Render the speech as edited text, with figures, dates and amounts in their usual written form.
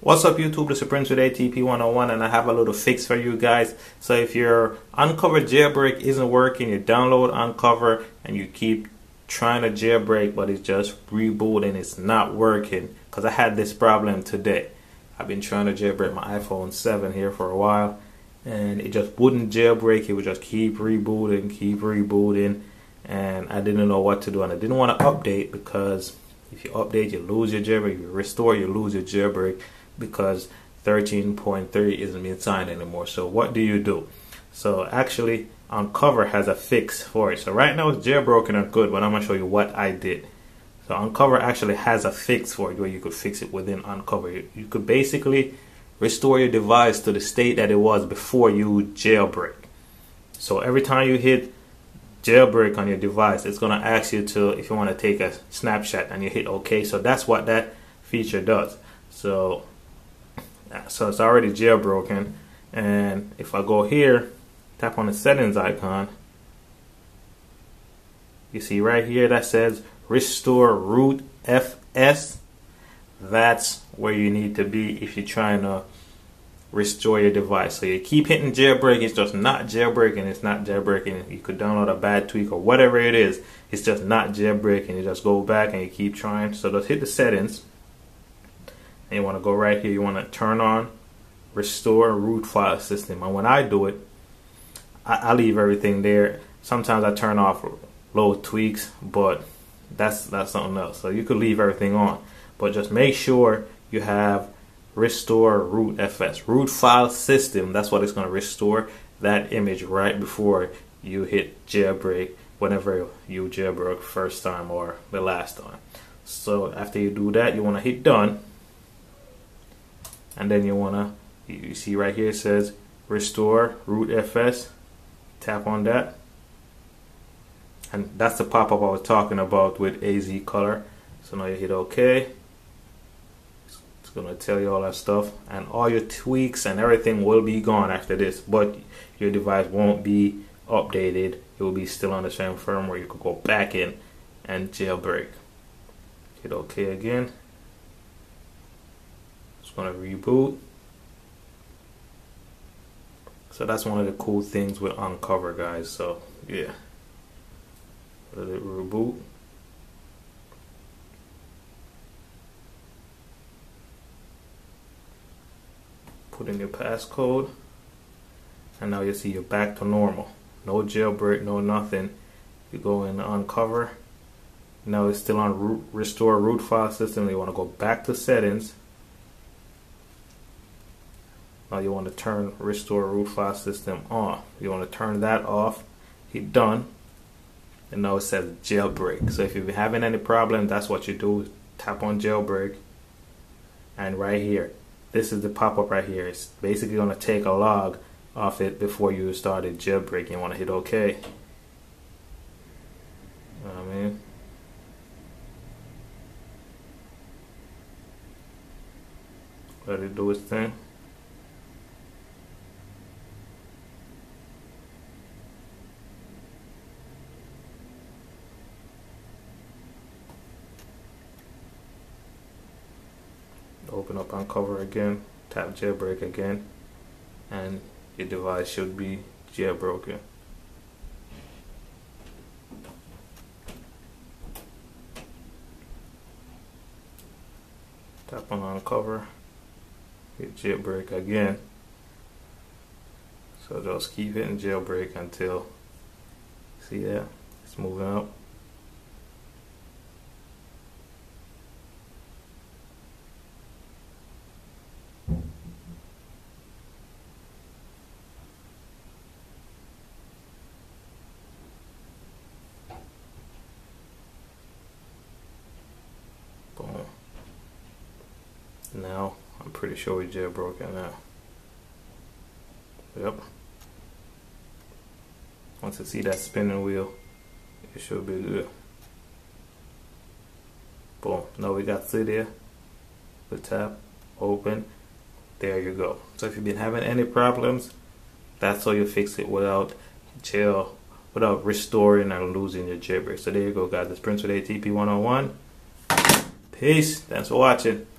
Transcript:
What's up YouTube, this is Prince with ATP101 and I have a little fix for you guys. So if your uncover jailbreak isn't working, you download uncover and you keep trying to jailbreak but it's just rebooting, it's not working. Because I had this problem today. I've been trying to jailbreak my iPhone 7 here for a while and it just wouldn't jailbreak, it would just keep rebooting and I didn't know what to do and I didn't want to update because if you update you lose your jailbreak, if you restore you lose your jailbreak. Because 13.3 isn't being signed anymore. So what do you do? So actually uncover has a fix for it. So right now it's jailbroken and good, but I'm going to show you what I did. So uncover actually has a fix for it where you could fix it within uncover. You could basically restore your device to the state that it was before you jailbreak. So every time you hit jailbreak on your device, it's going to ask you to, if you want to take a snapshot, and you hit OK. So that's what that feature does. So it's already jailbroken, and if I go here, tap on the settings icon, you see right here that says restore root FS. That's where you need to be if you're trying to restore your device. So you keep hitting jailbreak, it's just not jailbreaking, it's not jailbreaking. You could download a bad tweak or whatever it is, it's just not jailbreaking. You just go back and you keep trying. So just hit the settings. And you want to go right here, you want to turn on restore root file system. And when I do it, I leave everything there. Sometimes I turn off low tweaks, but that's something else. So you could leave everything on, but just make sure you have restore root FS, root file system. That's what it's going to restore that image right before you hit jailbreak, whenever you jailbroke first time or the last time. So after you do that, you want to hit done. And then you see right here it says restore root FS, tap on that. And that's the pop-up I was talking about with AZ color. So now you hit OK. It's gonna tell you all that stuff. And all your tweaks and everything will be gone after this, but your device won't be updated. It will be still on the same firmware. You could go back in and jailbreak. Hit OK again. Going to reboot. So that's one of the cool things with uncover, guys. So yeah, let it reboot. Put in your passcode, and now you see you're back to normal. No jailbreak, no nothing. You go in uncover. Now it's still on restore root file system. You want to go back to settings. Now you want to turn restore root file system on. You want to turn that off, hit done, and now it says jailbreak. So if you're having any problem, that's what you do. Tap on jailbreak, and right here, this is the pop-up right here. It's basically going to take a log off it before you started jailbreaking. You want to hit OK. You know what I mean? Let it do its thing. Open up uncover again, tap jailbreak again, and your device should be jailbroken. Tap on uncover, hit jailbreak again. So just keep hitting jailbreak until, see that, it's moving up. Now I'm pretty sure we jailbroken now. Yep. Once you see that spinning wheel, it should be good. Boom. Now we got Cydia. We tap, open. There you go. So if you've been having any problems, that's how you fix it without restoring or losing your jailbreak. So there you go, guys. This is Prince with ATP101. Peace. Thanks for watching.